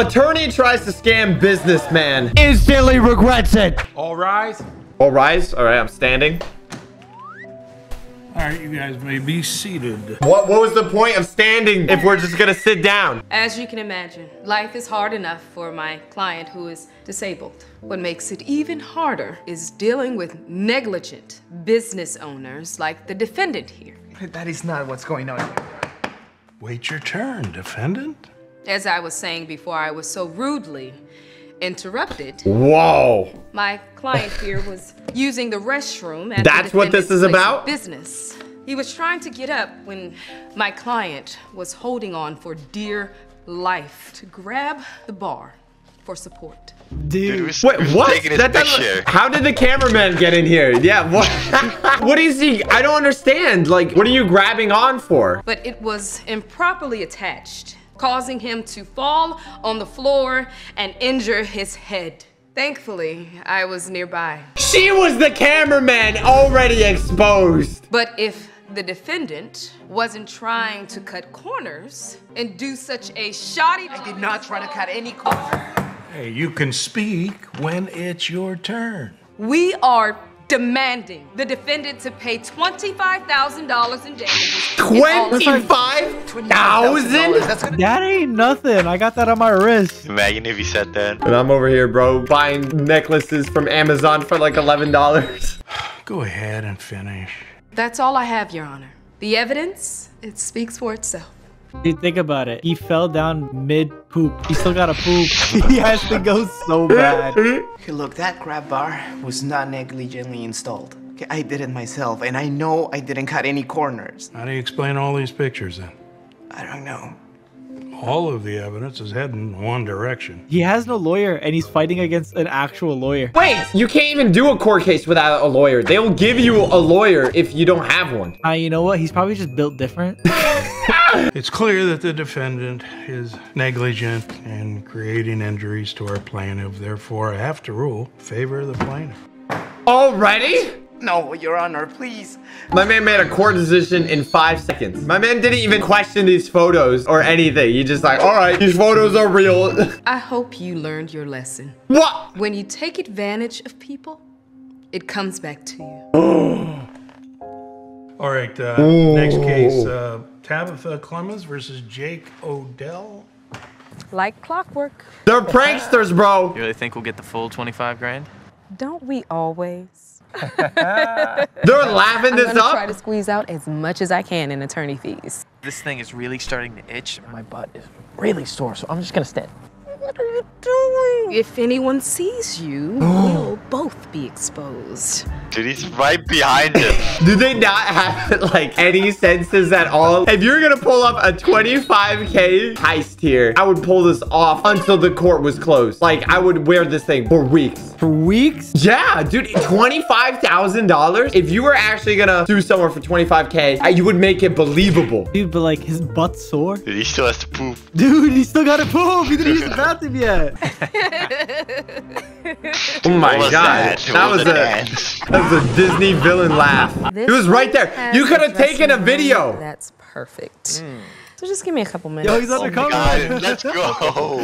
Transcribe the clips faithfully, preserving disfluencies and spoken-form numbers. Attorney tries to scam businessman. Instantly regrets it. All rise. All rise. All right, I'm standing. All right, you guys may be seated. What, what was the point of standing if we're just gonna sit down? As you can imagine, life is hard enough for my client who is disabled. What makes it even harder is dealing with negligent business owners like the defendant here. That is not what's going on here. Wait your turn, defendant. As I was saying before I was so rudely interrupted. Whoa. My client here was using the restroom at That's the what this is about? Business. He was trying to get up when my client was holding on for dear life to grab the bar for support. Dude, Dude wait, what? That doesn't, how did the cameraman get in here? Yeah, what? What is he? I don't understand. Like, what are you grabbing on for? But it was improperly attached, causing him to fall on the floor and injure his head. Thankfully, I was nearby. She was the cameraman, already exposed. But if the defendant wasn't trying to cut corners and do such a shoddy- I did not try to cut any corners. Hey, you can speak when it's your turn. We are demanding the defendant to pay twenty-five thousand dollars in damages. twenty-five thousand dollars? That ain't nothing. I got that on my wrist. Imagine if you said that. And I'm over here, bro, buying necklaces from Amazon for like eleven dollars. Go ahead and finish. That's all I have, Your Honor. The evidence, it speaks for itself. Dude, think about it. He fell down mid-poop. He still got a poop. He has to go so bad. Okay, look, that grab bar was not negligently installed. Okay, I did it myself, and I know I didn't cut any corners. How do you explain all these pictures, then? I don't know. All of the evidence is heading in one direction. He has no lawyer, and he's fighting against an actual lawyer. Wait, you can't even do a court case without a lawyer. They'll give you a lawyer if you don't have one. Uh, you know what? He's probably just built different. It's clear that the defendant is negligent in creating injuries to our plaintiff. Therefore, I have to rule in favor of the plaintiff. Already? No, Your Honor, please. My man made a court decision in five seconds. My man didn't even question these photos or anything. He just like, all right, these photos are real. I hope you learned your lesson. What? When you take advantage of people, it comes back to you. All right, uh, next case, uh, Tabitha Clemens versus Jake O'Dell. Like clockwork. They're pranksters, bro. You really think we'll get the full twenty-five grand? Don't we always? They're laughing this up. I'm gonna try to squeeze out as much as I can in attorney fees. This thing is really starting to itch. My butt is really sore, so I'm just gonna stand. What are you doing? If anyone sees you, we'll both be exposed. Dude, he's right behind him. Do they not have like any senses at all? If you're gonna pull up a twenty-five K heist here, I would pull this off until the court was closed. Like, I would wear this thing for weeks. For weeks? Yeah, dude, twenty-five thousand dollars? If you were actually gonna do somewhere for twenty-five K, you would make it believable. Dude, but like, his butt's sore. Dude, he still has to poop. Dude, he still gotta poop. He didn't use the bathroom yet. Oh my god, that, that, was a, that was a Disney villain laugh. This it was right there. You could have taken a video. Room. That's perfect. Mm. So just give me a couple minutes. Yo, he's oh undercover. God, let's go.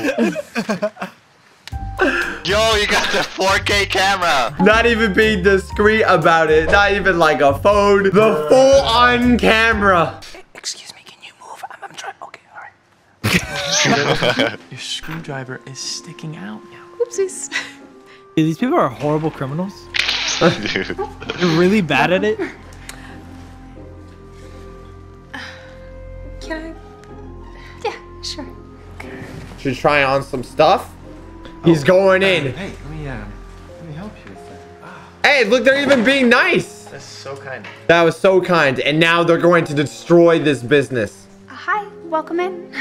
Yo, you got the four K camera. Not even being discreet about it. Not even like a phone. The full on camera. Excuse me, can you move? I'm, I'm trying. Okay, all right. Your screwdriver is sticking out now. Oopsies. Dude, these people are horrible criminals. Dude. They're really bad at it. Can I? Yeah, sure. Okay. Should we try on some stuff? Oh. He's going in. Uh, hey, let me, uh, let me help you with that. Oh. Hey, look, they're even being nice. That's so kind. That was so kind. And now they're going to destroy this business. Uh, hi, welcome in.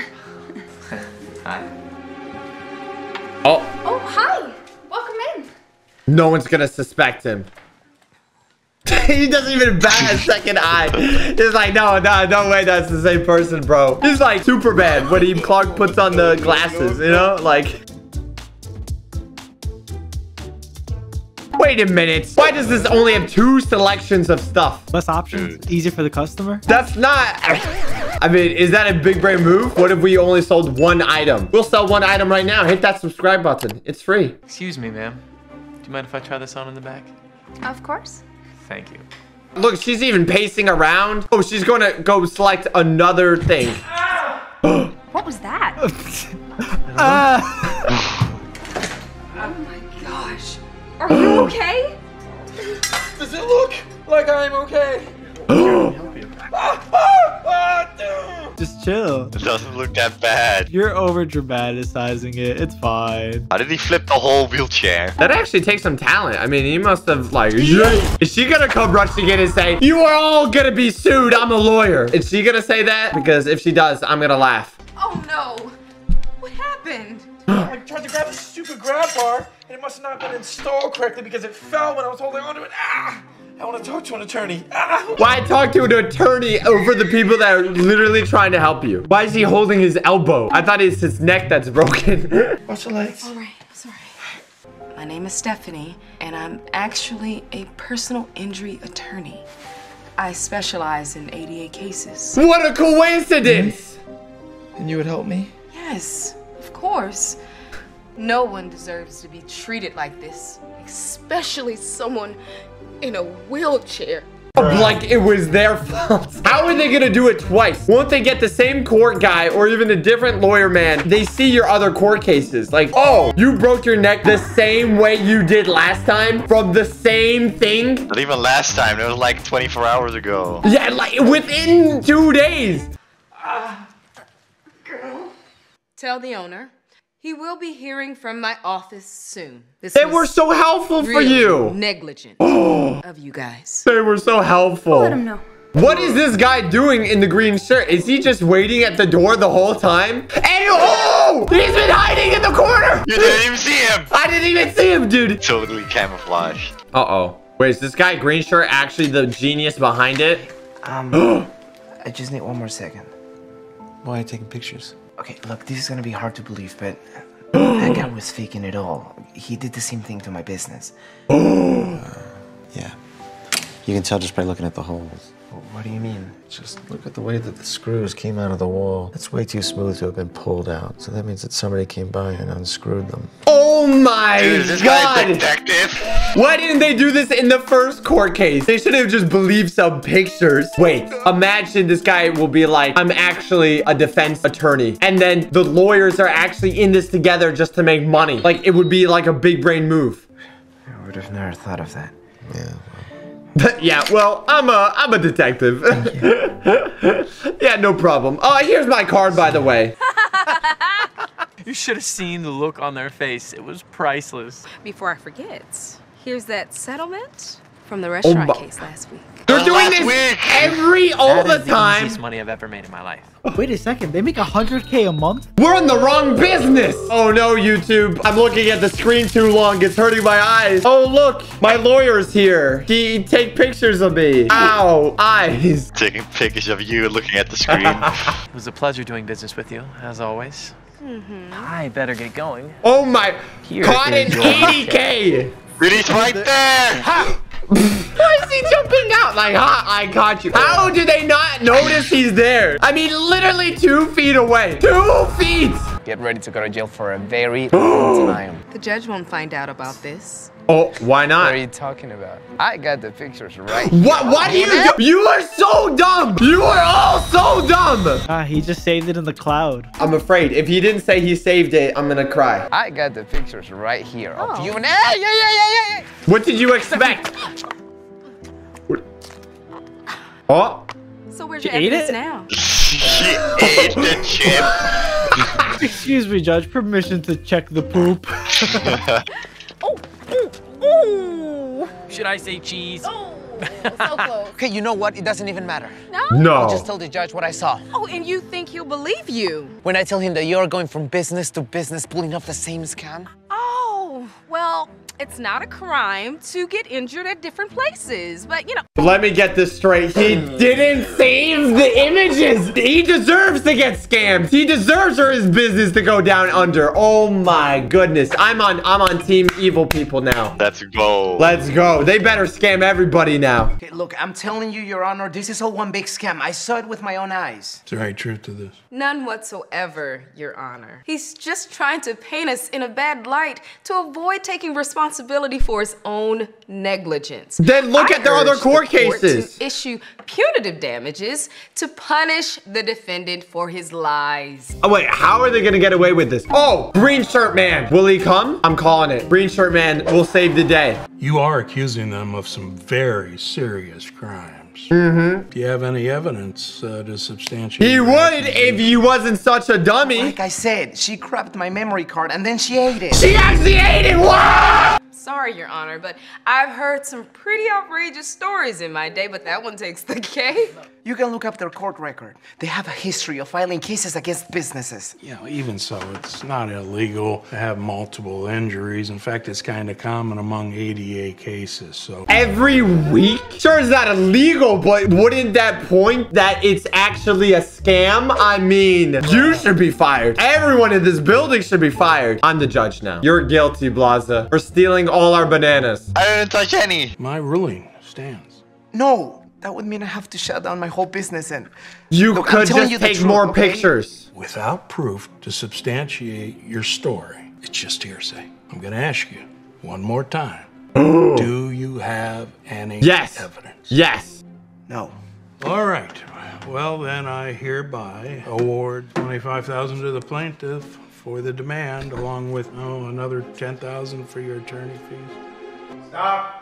Hi. Oh. Oh, hi. Welcome in. No one's gonna suspect him. He doesn't even bat a second eye. He's like, no, no, no way, that's the same person, bro. He's like Superman when he Clark puts on the glasses, you know, like. Wait a minute. Why does this only have two selections of stuff? Less options. Easier for the customer. That's not. I mean, is that a big brain move? What if we only sold one item? We'll sell one item right now. Hit that subscribe button. It's free. Excuse me, ma'am. Do you mind if I try this on in the back? Of course. Thank you. Look, she's even pacing around. Oh, she's going to go select another thing. What was that? uh. Oh my gosh. Are you okay? Does it look like I'm okay? Just chill. It doesn't look that bad. You're over dramatizing it. It's fine. How did he flip the whole wheelchair? That actually takes some talent. I mean, he must have like, yeah. Is she gonna come rushing in and say, you are all gonna be sued, I'm a lawyer? Is she gonna say that? Because if she does, I'm gonna laugh. Oh no, what happened? I tried to grab the stupid grab bar and it must have not been installed correctly because it fell when I was holding onto it. Ah! I want to talk to an attorney. Ah. Why talk to an attorney over the people that are literally trying to help you? Why is he holding his elbow? I thought it's his neck that's broken. Watch the legs. All right, I'm sorry. My name is Stephanie, and I'm actually a personal injury attorney. I specialize in A D A cases. What a coincidence! Mm-hmm. And you would help me? Yes, of course. No one deserves to be treated like this, especially someone in a wheelchair. Like it was their fault. How are they gonna do it twice? Won't they get the same court guy or even a different lawyer man? They see your other court cases. Like, oh, you broke your neck the same way you did last time from the same thing? Not even last time. It was like twenty-four hours ago. Yeah, like within two days. Uh, Tell the owner. He will be hearing from my office soon. This they were so helpful for you. Negligent of you guys. They were so helpful. Let him know. What is this guy doing in the green shirt? Is he just waiting at the door the whole time? And oh, he's been hiding in the corner. You didn't even see him. I didn't even see him, dude. Totally camouflaged. Uh oh. Wait, is this guy green shirt actually the genius behind it? Um, I just need one more second. Why are you taking pictures? Okay, look, this is gonna be hard to believe, but that guy was faking it all. He did the same thing to my business. uh, yeah, you can tell just by looking at the holes. What do you mean? Just look at the way that the screws came out of the wall. It's way too smooth to have been pulled out. So that means that somebody came by and unscrewed them. Oh my Dude, is this God! Guy detective? Why didn't they do this in the first court case? They should have just believed some pictures. Wait, imagine this guy will be like, I'm actually a defense attorney. And then the lawyers are actually in this together just to make money. Like, it would be like a big brain move. I would have never thought of that. Yeah. Yeah, well, I'm a, I'm a detective. Yeah, no problem. Oh, uh, here's my card, by the way. You should have seen the look on their face. It was priceless. Before I forget, here's that settlement from the restaurant oh case last week. They're oh, doing this week. every, all that the time. That is the easiest money I've ever made in my life. Wait a second, they make one hundred K a month? We're in the wrong business. Oh no, YouTube. I'm looking at the screen too long. It's hurting my eyes. Oh look, my lawyer's here. He take pictures of me. Ow, eyes. Taking pictures of you and looking at the screen. It was a pleasure doing business with you, as always. Mm-hmm. I better get going. Oh my, here caught in eighty K. Release right there. Ha. Why is he jumping out? Like, ha, I caught you. How do they not notice he's there? I mean, literally two feet away. Two feet! Get ready to go to jail for a very long time. The judge won't find out about this. Oh, why not? What are you talking about? I got the pictures right. What? What do you do? You are so dumb. You are all so dumb. Ah, he just saved it in the cloud. I'm afraid if he didn't say he saved it, I'm gonna cry. I got the pictures right here. Oh. Of you and yeah, yeah, yeah, yeah. What did you expect? Oh. So where's your evidence now? She ate the chip. Excuse me, Judge. Permission to check the poop. Oh. Ooh. Should I say cheese? Oh, so close. Okay, you know what? It doesn't even matter. No? No. I'll just tell the judge what I saw. Oh, and you think he'll believe you? When I tell him that you're going from business to business, pulling off the same scam? Oh, well, It's not a crime to get injured at different places, but you know. Let me get this straight. He didn't save the images. He deserves to get scammed. He deserves for his business to go down under. Oh my goodness. I'm on I'm on team evil people now. Let's go. Let's go. They better scam everybody now. Okay, look, I'm telling you, Your Honor, this is all one big scam. I saw it with my own eyes. Is there any truth to this? None whatsoever, Your Honor. He's just trying to paint us in a bad light to avoid taking responsibility for his own negligence. Then look I at their other court cases. To issue punitive damages to punish the defendant for his lies. Oh wait, how are they gonna get away with this? Oh, green shirt man, will he come? I'm calling it. Green shirt man will save the day. You are accusing them of some very serious crimes. Mm-hmm. If you have any evidence uh, to substantiate, he would if he wasn't such a dummy. Like I said, she crapped my memory card and then she ate it. She actually ate it. What? Sorry, Your Honor, but I've heard some pretty outrageous stories in my day, but that one takes the cake. You can look up their court record. They have a history of filing cases against businesses. You know, even so, it's not illegal to have multiple injuries. In fact, it's kind of common among A D A cases, so. Every week? Sure, it's not illegal, but wouldn't that point that it's actually a scam? I mean, you should be fired. Everyone in this building should be fired. I'm the judge now. You're guilty, Blaza, for stealing all our bananas. I didn't touch any. My ruling stands. No. That would mean I have to shut down my whole business and... You Look, could just you take truth, more okay? pictures. Without proof to substantiate your story, it's just hearsay. I'm gonna ask you one more time. Ooh. Do you have any yes. evidence? Yes. No. All right. Well, then I hereby award twenty-five thousand dollars to the plaintiff for the demand, along with, oh, another ten thousand dollars for your attorney fees. Stop.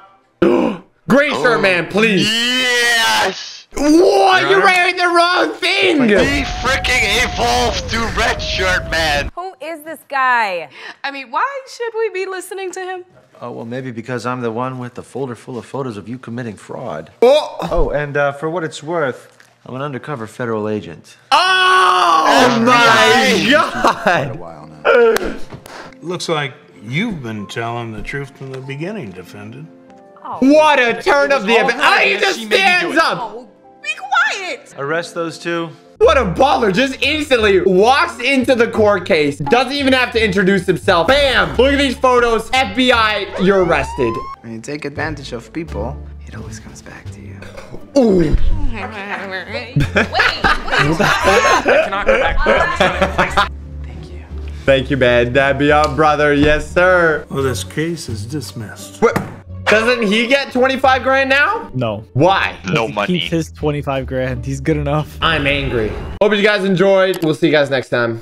Green shirt oh. man, please. Yes. What? You're wearing the wrong thing. He freaking evolved to red shirt man. Who is this guy? I mean, why should we be listening to him? Oh, well, maybe because I'm the one with the folder full of photos of you committing fraud. Oh. Oh, and uh, for what it's worth, I'm an undercover federal agent. Oh my God. Quite a while now. Looks like you've been telling the truth from the beginning, defendant. What a turn of the event. Oh, he just stands up. Oh, be quiet. Arrest those two. What a baller. Just instantly walks into the court case. Doesn't even have to introduce himself. Bam. Look at these photos. F B I, you're arrested. When you take advantage of people, it always comes back to you. Ooh. Wait. I cannot go back. Thank you. Thank you, man. That'd be our brother. Yes, sir. Well, this case is dismissed. What? Doesn't he get twenty-five grand now? No. Why? No money. He keeps his twenty-five grand. He's good enough. I'm angry. Hope you guys enjoyed. We'll see you guys next time.